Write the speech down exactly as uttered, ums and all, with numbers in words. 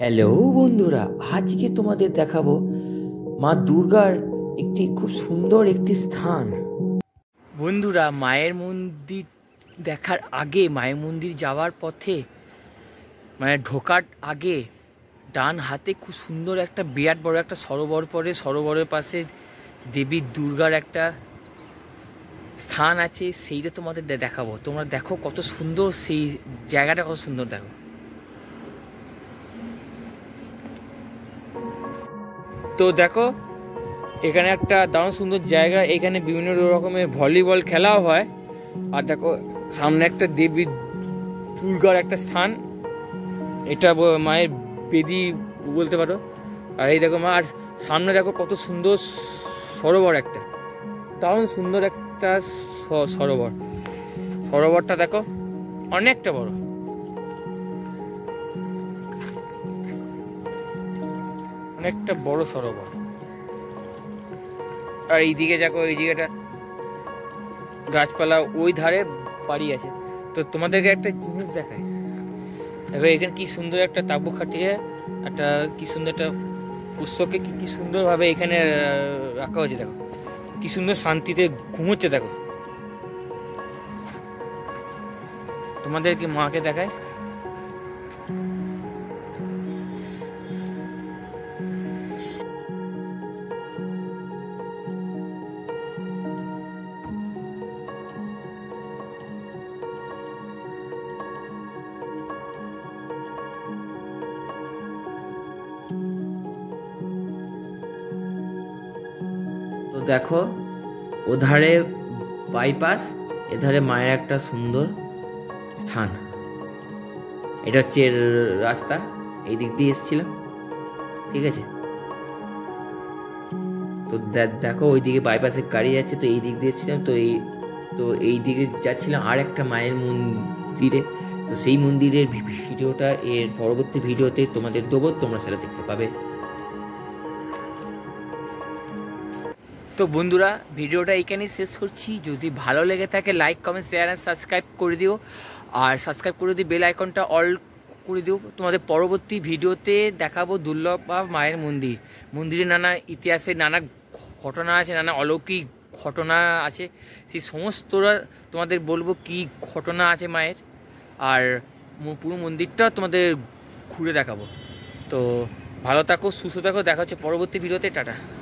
Hello बंधुरा, आज के तुम्हारे देखाबो माँ दुर्गार एक खूब सुंदर एक स्थान। बंधुरा मायर मंदिर देखार आगे मायर मंदिर जावार पथे मैं ढोकार आगे डान हाथे खूब सुंदर एक बिराट बड़ एक सरोवर पड़े। सरोवर पाशे देवी दुर्गार एक स्थान आछे, सेइटा तुम्हारे देखाबो। तोमरा देखो कत सुंदर सेई जायगाटा, कत सुंदर देखो। तो देखो एखाने एकटा दारुण सुंदर जायगा, एखाने विभिन्न रकमेर भलिबल खेलाओ हय। आर देखो सामने एकटा देवी दुर्गार एकटा स्थान, एटा मायेर बेदी बोलते पारो। आर एई देखो मार सामने देखो कत सुंदर सरोवर, एकटा दारुण सुंदर एकटा सरोवर। सरोवरटा देखो अनेकटा बड़ो। একটা বড় সরোবর। আর এইদিকে দেখো, এইদিকে একটা গাছপালা, ওই ধারে বাড়ি আছে। তো তোমাদেরকে একটা জিনিস দেখাই, দেখো এখানে কি সুন্দর একটা তাঁবু খাটিয়ে একটা কি সুন্দর একটা উৎসকে কি সুন্দরভাবে এখানে রাখা হয়েছে। দেখো কি সুন্দর শান্তিতে ঘুমোচ্ছে। দেখো তোমাদেরকে মাকে দেখায়। तो देखो उधारे बाईपास, एधारे मायर एक सुंदर स्थान। एटा हच्छे रास्ता, एई दिक दिए एसेछिलाम, ठीक आछे। तो देखो ओई दिके बाईपासे गाड़ी जाच्छे, तो एई दिक दिए एसेछिलाम। तो एई तो एई दिके जाच्छिलाम आर एकटा मायर मंदिरे। तो सेई मंदिरेर भिडियोटा एर परबर्ती भिडियोते तोमादेर देबो, तोमरा सेटा देखते पाबे। तो बंधुरा भिडियोटा एखानेই शेष করছি। যদি ভালো লেগে থাকে like comment share and subscribe করে দিও। আর সাবস্ক্রাইব করে দিও, বেল আইকনটা অল করে দিও। তোমাদের পরবর্তী ভিডিওতে দেখাবো দুর্লভ বা মায়ের মন্দির। মন্দিরের নানা ইতিহাসে নানা ঘটনা আছে, নানা অলৌকিক ঘটনা আছে। সেই সমস্তরা তোমাদের বলবো কি ঘটনা আছে মায়ের, আর পুরো মন্দিরটা তোমাদের ঘুরে দেখাবো। তো ভালো থাকো, সুস্থ থাকো, দেখা হচ্ছে পরবর্তী ভিডিওতে। টাটা।